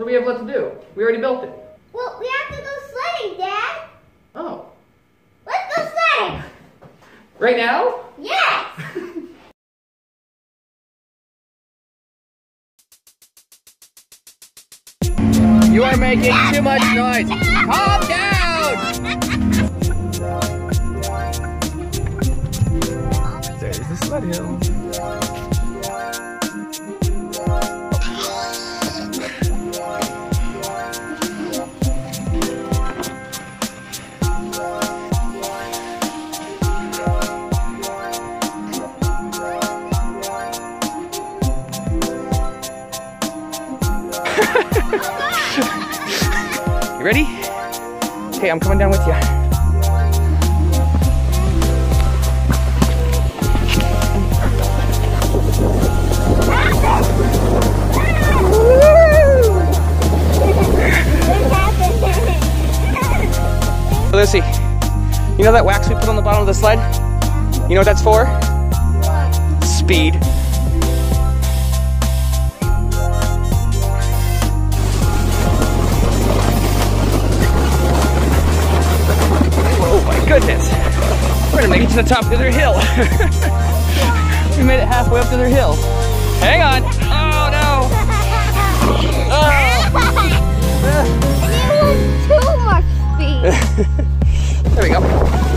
We have what to do. We already built it. Well, we have to go sledding, Dad. Oh. Let's go sledding. Right now? Yes. You are making too much noise. Calm down. There's the sled hill. You ready? Okay, I'm coming down with you. Lucy, you know that wax we put on the bottom of the sled? You know what that's for? Speed. Goodness, we're gonna make it to the top of their hill. We made it halfway up to their hill. Hang on. Oh no. Oh. And it was too much speed. There we go.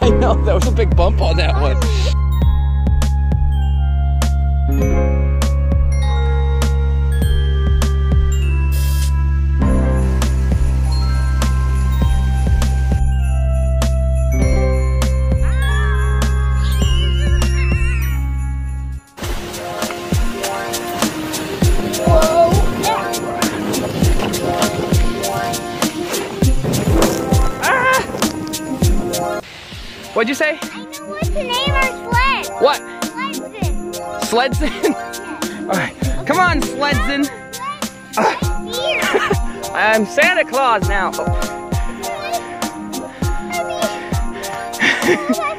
I know, that was a big bump on that one. What'd you say? I know what to name our sled. What? Sledson. Sledson? Yes. Alright. Okay. Come on, Sledson. I'm Santa Claus now. Oh. I mean,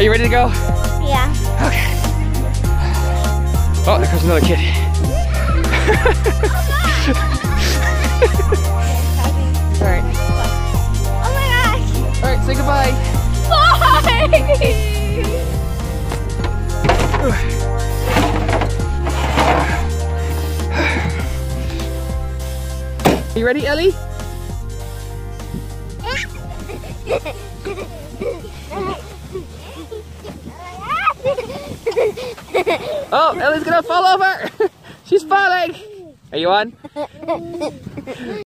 Are you ready to go? Yeah. Okay. Oh, there comes another kid. Oh, alright. Oh my gosh. Alright, say goodbye. Bye. Are you ready, Ellie? Oh, Ellie's gonna fall over! She's falling! Are you on?